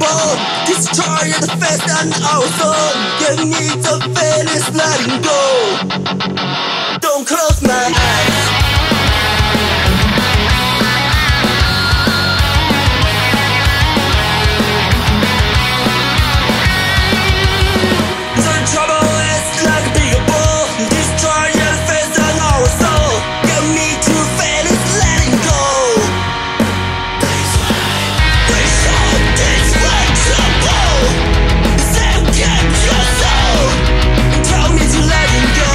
bomb, destroy the fest and ozone. You need to finish, let it go. Don't close my eyes. The trouble is like a bigger ball, destroy your fest and ozone. You need to finish, let it go. Tell me to let him go.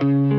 We are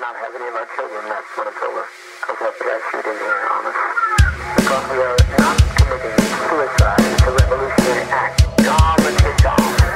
not committing suicide. It's a revolutionary act. Gone with the dawn.